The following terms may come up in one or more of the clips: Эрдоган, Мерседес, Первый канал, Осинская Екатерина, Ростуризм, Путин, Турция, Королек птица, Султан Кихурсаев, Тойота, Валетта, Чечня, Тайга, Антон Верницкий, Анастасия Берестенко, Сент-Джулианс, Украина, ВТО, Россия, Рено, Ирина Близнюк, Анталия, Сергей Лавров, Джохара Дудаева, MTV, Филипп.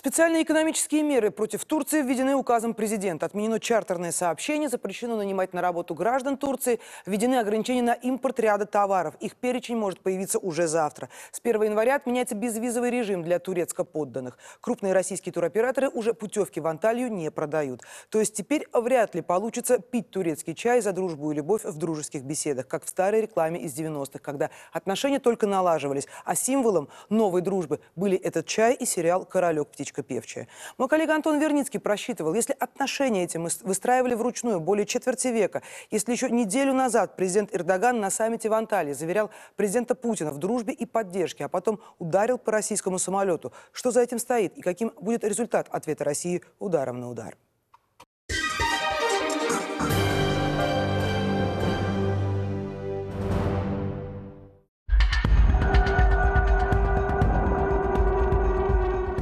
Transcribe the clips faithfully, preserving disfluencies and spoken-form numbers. Специальные экономические меры против Турции введены указом президента. Отменено чартерное сообщение, запрещено нанимать на работу граждан Турции, введены ограничения на импорт ряда товаров. Их перечень может появиться уже завтра. С первого января отменяется безвизовый режим для турецко-подданных. Крупные российские туроператоры уже путевки в Анталию не продают. То есть теперь вряд ли получится пить турецкий чай за дружбу и любовь в дружеских беседах, как в старой рекламе из девяностых, когда отношения только налаживались, а символом новой дружбы были этот чай и сериал «Королек птица». Певчая. Мой коллега Антон Верницкий просчитывал, если отношения эти мы выстраивали вручную более четверти века, если еще неделю назад президент Эрдоган на саммите в Анталии заверял президента Путина в дружбе и поддержке, а потом ударил по российскому самолету, что за этим стоит и каким будет результат ответа России ударом на удар?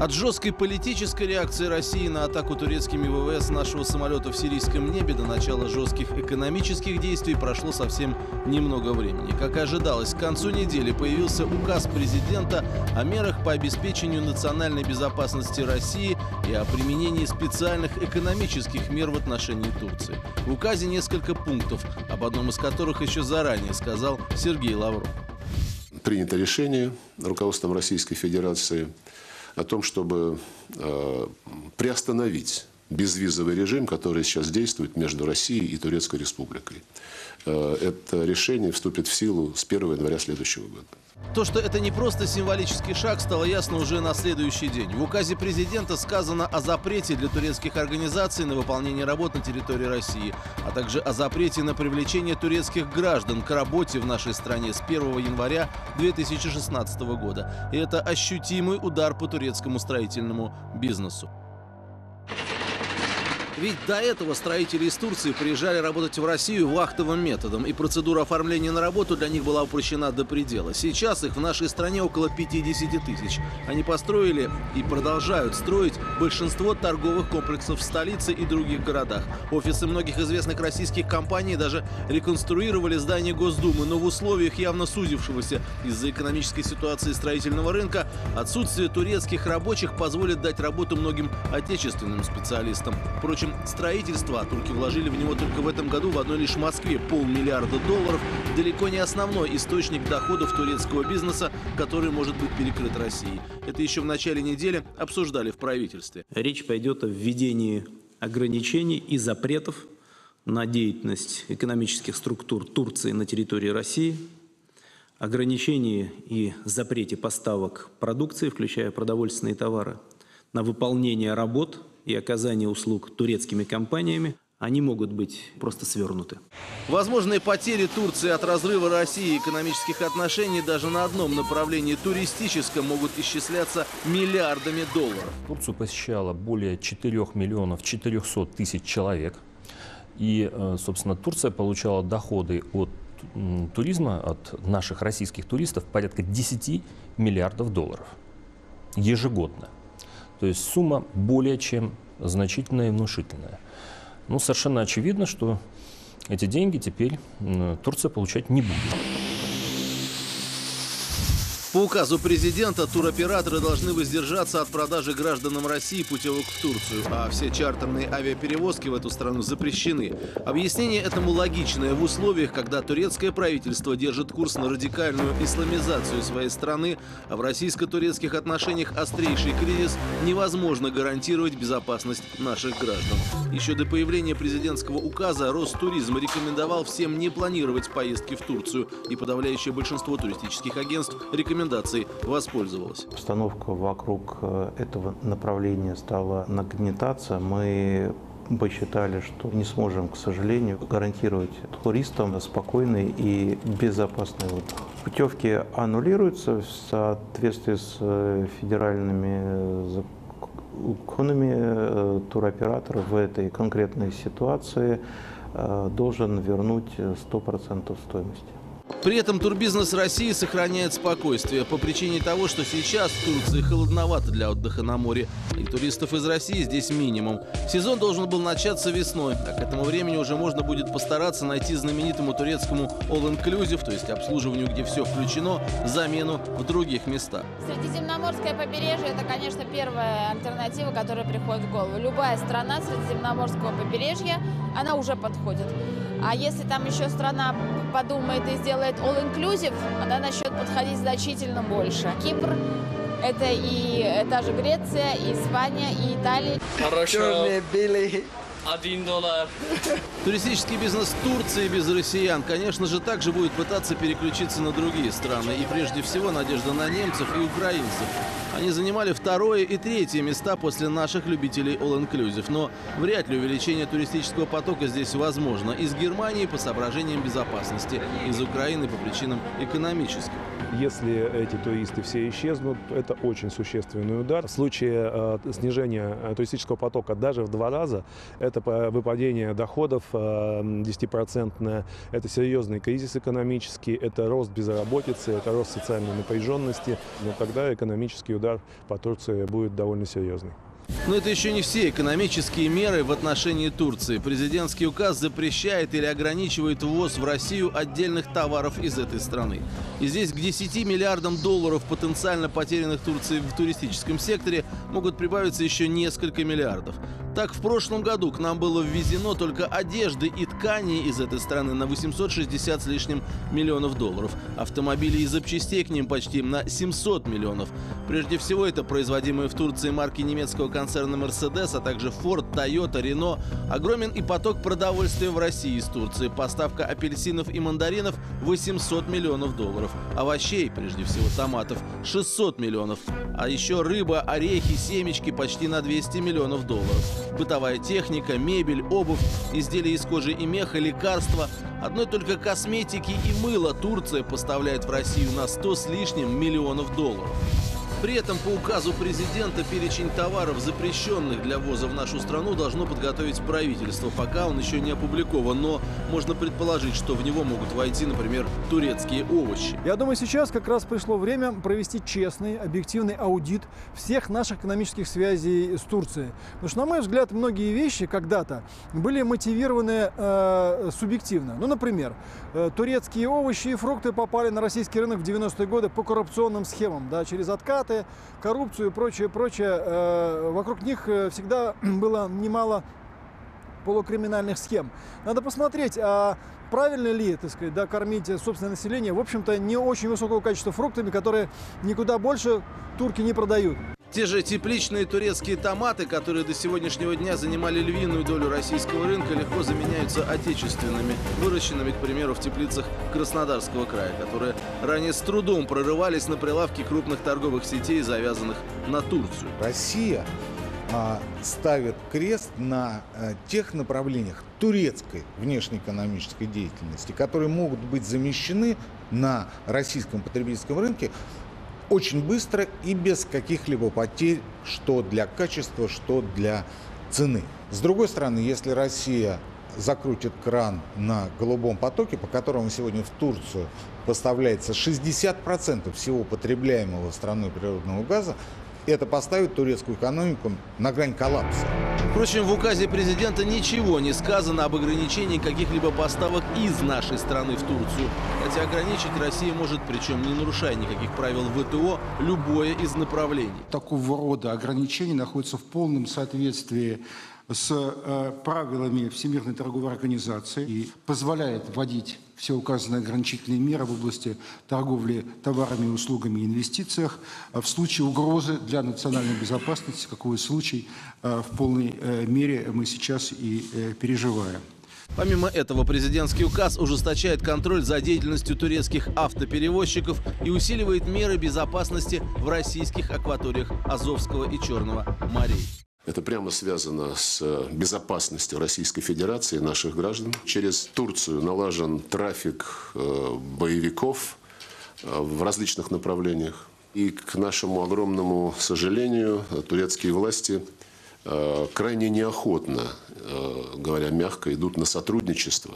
От жесткой политической реакции России на атаку турецкими ВВС нашего самолета в сирийском небе до начала жестких экономических действий прошло совсем немного времени. Как и ожидалось, к концу недели появился указ президента о мерах по обеспечению национальной безопасности России и о применении специальных экономических мер в отношении Турции. В указе несколько пунктов, об одном из которых еще заранее сказал Сергей Лавров. Принято решение руководством Российской Федерации о том, чтобы э, приостановить безвизовый режим, который сейчас действует между Россией и Турецкой Республикой. Э, это решение вступит в силу с первого января следующего года. То, что это не просто символический шаг, стало ясно уже на следующий день. В указе президента сказано о запрете для турецких организаций на выполнение работ на территории России, а также о запрете на привлечение турецких граждан к работе в нашей стране с первого января две тысячи шестнадцатого года. И это ощутимый удар по турецкому строительному бизнесу. Ведь до этого строители из Турции приезжали работать в Россию вахтовым методом, и процедура оформления на работу для них была упрощена до предела. Сейчас их в нашей стране около пятидесяти тысяч. Они построили и продолжают строить большинство торговых комплексов в столице и других городах. Офисы многих известных российских компаний даже реконструировали здание Госдумы, но в условиях явно сузившегося из-за экономической ситуации строительного рынка отсутствие турецких рабочих позволит дать работу многим отечественным специалистам. Впрочем, строительство, а турки вложили в него только в этом году в одной лишь Москве полмиллиарда долларов, далеко не основной источник доходов турецкого бизнеса, который может быть перекрыт Россией. Это еще в начале недели обсуждали в правительстве. Речь пойдет о введении ограничений и запретов на деятельность экономических структур Турции на территории России, ограничении и запрете поставок продукции, включая продовольственные товары, на выполнение работ и оказание услуг турецкими компаниями, они могут быть просто свернуты. Возможные потери Турции от разрыва России и экономических отношений даже на одном направлении туристическом могут исчисляться миллиардами долларов. Турцию посещало более четырёх миллионов четырёхсот тысяч человек. И, собственно, Турция получала доходы от туризма, от наших российских туристов, порядка десяти миллиардов долларов ежегодно. То есть сумма более чем значительная и внушительная. Ну, совершенно очевидно, что эти деньги теперь Турция получать не будет. По указу президента туроператоры должны воздержаться от продажи гражданам России путевок в Турцию, а все чартерные авиаперевозки в эту страну запрещены. Объяснение этому логичное в условиях, когда турецкое правительство держит курс на радикальную исламизацию своей страны, а в российско-турецких отношениях острейший кризис, невозможно гарантировать безопасность наших граждан. Еще до появления президентского указа Ростуризм рекомендовал всем не планировать поездки в Турцию, и подавляющее большинство туристических агентств рекомендовало воспользовалась. Обстановка вокруг этого направления стала нагнетаться. Мы посчитали, что не сможем, к сожалению, гарантировать туристам спокойный и безопасный отдых. Путевки аннулируются в соответствии с федеральными законами. Туроператор в этой конкретной ситуации должен вернуть сто процентов стоимости. При этом турбизнес России сохраняет спокойствие по причине того, что сейчас в Турции холодновато для отдыха на море, и туристов из России здесь минимум. Сезон должен был начаться весной, а к этому времени уже можно будет постараться найти знаменитому турецкому all-inclusive, то есть обслуживанию, где все включено, замену в других местах. Средиземноморское побережье – это, конечно, первая альтернатива, которая приходит в голову. Любая страна Средиземноморского побережья, она уже подходит. А если там еще страна подумает и сделает all-inclusive, она начнет подходить значительно больше. Кипр – это и та же Греция, и Испания, и Италия. Хорошо. Один доллар. Туристический бизнес Турции без россиян, конечно же, также будет пытаться переключиться на другие страны. И прежде всего надежда на немцев и украинцев. Они занимали второе и третье места после наших любителей all-inclusive. Но вряд ли увеличение туристического потока здесь возможно. Из Германии по соображениям безопасности, из Украины по причинам экономическим. Если эти туристы все исчезнут, это очень существенный удар. В случае э, снижения туристического потока даже в два раза, это выпадение доходов э, десятипроцентное, это серьезный кризис экономический, это рост безработицы, это рост социальной напряженности. Но тогда экономический удар по Турции будет довольно серьезный. Но это еще не все экономические меры в отношении Турции. Президентский указ запрещает или ограничивает ввоз в Россию отдельных товаров из этой страны. И здесь к десяти миллиардам долларов, потенциально потерянных Турцией в туристическом секторе, могут прибавиться еще несколько миллиардов. Так, в прошлом году к нам было ввезено только одежды и ткани из этой страны на восемьсот шестьдесят с лишним миллионов долларов. Автомобили и запчастей к ним почти на семьсот миллионов. Прежде всего, это производимые в Турции марки немецкого концерна «Мерседес», а также «Форд», «Тойота», «Рено». Огромен и поток продовольствия в России из Турции. Поставка апельсинов и мандаринов – восемьсот миллионов долларов. Овощей, прежде всего томатов – шестьсот миллионов. А еще рыба, орехи, семечки – почти на двести миллионов долларов. Бытовая техника, мебель, обувь, изделия из кожи и меха, лекарства. Одной только косметики и мыла Турция поставляет в Россию на сто с лишним миллионов долларов. При этом по указу президента перечень товаров, запрещенных для ввоза в нашу страну, должно подготовить правительство. Пока он еще не опубликован, но можно предположить, что в него могут войти, например, турецкие овощи. Я думаю, сейчас как раз пришло время провести честный, объективный аудит всех наших экономических связей с Турцией. Потому что, на мой взгляд, многие вещи когда-то были мотивированы э, субъективно. Ну, например, э, турецкие овощи и фрукты попали на российский рынок в девяностые годы по коррупционным схемам, да, через откат, коррупцию и прочее, прочее. Вокруг них всегда было немало полукриминальных схем. Надо посмотреть, а правильно ли, так сказать, да, кормить собственное население, в общем-то, не очень высокого качества фруктами, которые никуда больше турки не продают. Те же тепличные турецкие томаты, которые до сегодняшнего дня занимали львиную долю российского рынка, легко заменяются отечественными, выращенными, к примеру, в теплицах Краснодарского края, которые ранее с трудом прорывались на прилавки крупных торговых сетей, завязанных на Турцию. Россия а, ставит крест на а, тех направлениях турецкой внешнеэкономической деятельности, которые могут быть замещены на российском потребительском рынке очень быстро и без каких-либо потерь, что для качества, что для цены. С другой стороны, если Россия закрутит кран на голубом потоке, по которому сегодня в Турцию поставляется шестьдесят процентов всего потребляемого страной природного газа, это поставит турецкую экономику на грань коллапса. Впрочем, в указе президента ничего не сказано об ограничении каких-либо поставок из нашей страны в Турцию. Хотя ограничить Россия может, причем не нарушая никаких правил вэ тэ о, любое из направлений. Такого рода ограничения находятся в полном соответствии с э, правилами Всемирной торговой организации и позволяет вводить все указанные ограничительные меры в области торговли товарами, услугами и инвестициях в случае угрозы для национальной безопасности, какой случай э, в полной э, мере мы сейчас и э, переживаем. Помимо этого, президентский указ ужесточает контроль за деятельностью турецких автоперевозчиков и усиливает меры безопасности в российских акваториях Азовского и Черного морей. Это прямо связано с безопасностью Российской Федерации и наших граждан. Через Турцию налажен трафик боевиков в различных направлениях. И, к нашему огромному сожалению, турецкие власти крайне неохотно, говоря мягко, идут на сотрудничество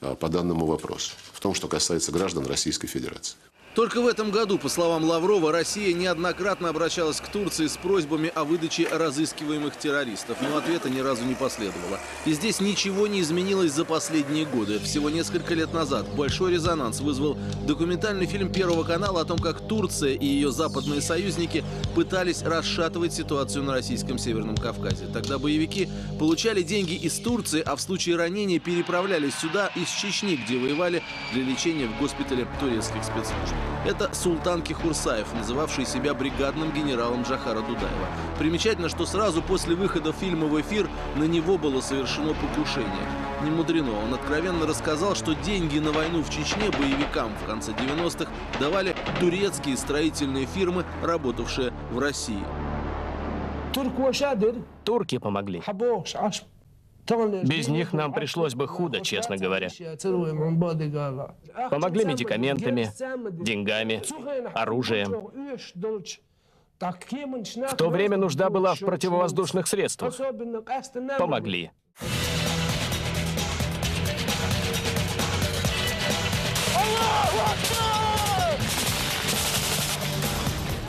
по данному вопросу, в том, что касается граждан Российской Федерации. Только в этом году, по словам Лаврова, Россия неоднократно обращалась к Турции с просьбами о выдаче разыскиваемых террористов, но ответа ни разу не последовало. И здесь ничего не изменилось за последние годы. Всего несколько лет назад большой резонанс вызвал документальный фильм Первого канала о том, как Турция и ее западные союзники пытались расшатывать ситуацию на российском Северном Кавказе. Тогда боевики получали деньги из Турции, а в случае ранения переправлялись сюда из Чечни, где воевали для лечения в госпитале турецких спецслужб. Это Султан Кихурсаев, называвший себя бригадным генералом Джохара Дудаева. Примечательно, что сразу после выхода фильма в эфир на него было совершено покушение. Не мудрено, он откровенно рассказал, что деньги на войну в Чечне боевикам в конце девяностых давали турецкие строительные фирмы, работавшие в России. Турки помогли. Без них нам пришлось бы худо, честно говоря. Помогли медикаментами, деньгами, оружием. В то время нужда была в противовоздушных средствах. Помогли.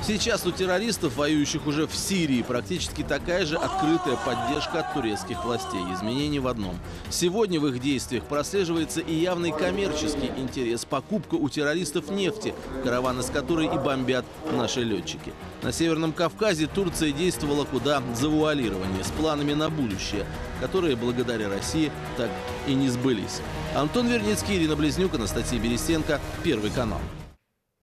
Сейчас у террористов, воюющих уже в Сирии, практически такая же открытая поддержка от турецких властей. Изменений в одном. Сегодня в их действиях прослеживается и явный коммерческий интерес. Покупка у террористов нефти, караван из которой и бомбят наши летчики. На Северном Кавказе Турция действовала куда завуалированнее, с планами на будущее, которые благодаря России так и не сбылись. Антон Верницкий, Ирина Близнюк, Анастасия Берестенко, Первый канал.